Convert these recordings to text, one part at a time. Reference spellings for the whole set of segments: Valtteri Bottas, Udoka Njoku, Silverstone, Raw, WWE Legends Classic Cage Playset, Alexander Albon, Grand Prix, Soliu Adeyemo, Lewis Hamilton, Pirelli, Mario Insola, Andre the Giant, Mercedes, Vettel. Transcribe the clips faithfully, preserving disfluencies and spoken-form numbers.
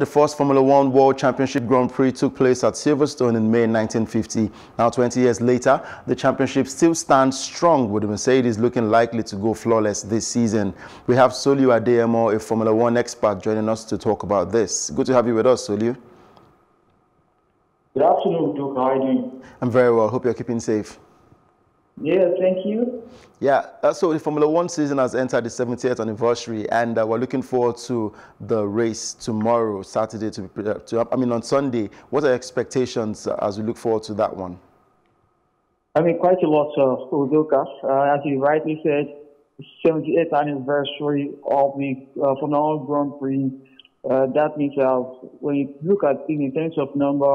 The first Formula One World Championship Grand Prix took place at Silverstone in May nineteen fifty. Now, twenty years later, the championship still stands strong, with the Mercedes looking likely to go flawless this season. We have Soliu Adeyemo, a Formula One expert, joining us to talk about this. Good to have you with us, Soliu. Good afternoon, Duke. How are you doing? I'm very well. Hope you're keeping safe. Yeah, thank you. Yeah, uh, so the Formula One season has entered the seventieth anniversary, and uh, we're looking forward to the race tomorrow, Saturday, to, be, uh, to I mean, on Sunday. What are your expectations uh, as we look forward to that one? I mean, quite a lot, uh, Udoka. Uh, as you rightly said, the seventieth anniversary of the uh, Formula One Grand Prix. Uh, that means uh, when you look at it in terms of number,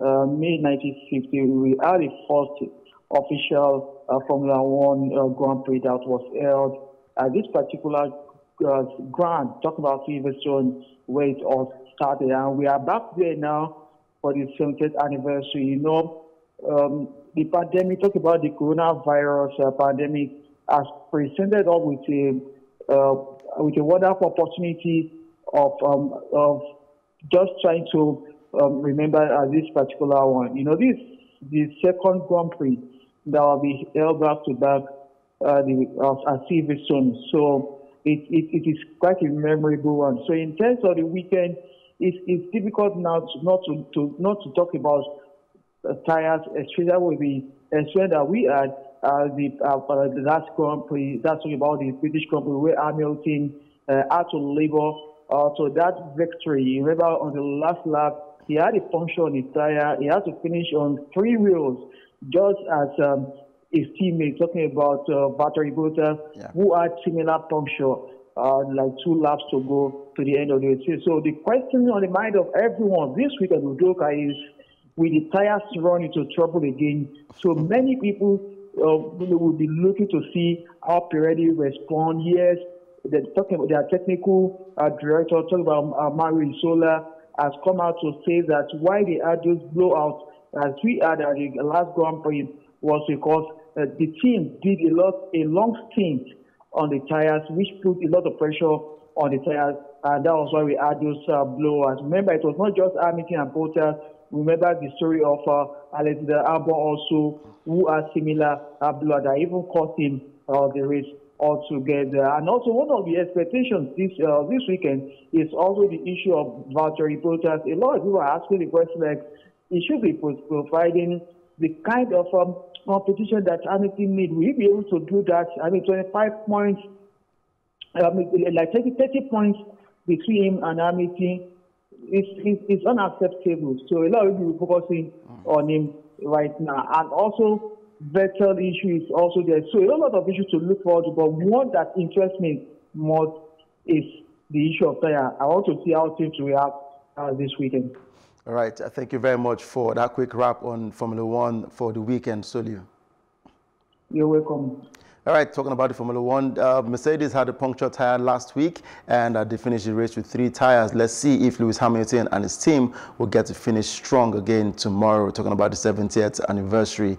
uh, May nineteen fifty, we had the first official uh, Formula One uh, Grand Prix that was held at this particular uh, ground, talking about Silverstone, where it all started. And we are back there now for the seventieth anniversary. You know, um, the pandemic, talk about the coronavirus uh, pandemic, has presented us with a, uh, with a wonderful opportunity of, um, of just trying to um, remember uh, this particular one. You know, this the second Grand Prix that will be held back to back uh, the, uh, at Silverstone. So it, it, it is quite a memorable one. So in terms of the weekend, it, it's difficult now to, not, to, to, not to talk about uh, tires, especially that will be especially that we had uh, the, uh, uh, the last Grand Prix, that's about the British Grand Prix, where Hamilton uh, had to labor uh, to that victory. You remember on the last lap, he had a puncture on his tire. He had to finish on three wheels, just as um, his teammate, talking about uh, Valtteri Bottas, yeah, who had similar puncture, uh, like two laps to go to the end of the race. So the question on the mind of everyone this week at Udoka is, will the tires run into trouble again? So many people uh, will be looking to see how Pirelli respond. Yes, they're talking about their technical uh, director, talking about uh, Mario Insola, has come out to say that why they had those blowouts as we had at the last Grand Prix was because uh, the team did a lot, a long stint on the tires, which put a lot of pressure on the tires, and that was why we had those uh, blowouts. Remember, it was not just Hamilton and Bottas. Remember the story of uh, Alexander Albon also, who had similar uh, blowouts that even cost him uh, the race altogether. And also, one of the expectations this uh, this weekend is also the issue of Valtteri Bottas. A lot of people are asking the question, like, it should be providing the kind of um, competition that Hamilton needs. Will he be able to do that? I mean, twenty-five points, I mean, like thirty, thirty points between him and Hamilton is it's, it's unacceptable. So a lot of people are focusing on him right now. And also, Vettel issue is also there. So a lot of issues to look forward to, but one that interests me most is the issue of tire. I want to see how teams react uh, this weekend. All right. Thank you very much for that quick wrap on Formula One for the weekend, Soliu. You're welcome. All right, talking about the Formula One, uh, Mercedes had a punctured tire last week, and uh, they finished the race with three tires. Let's see if Lewis Hamilton and his team will get to finish strong again tomorrow. Talking about the seventieth anniversary.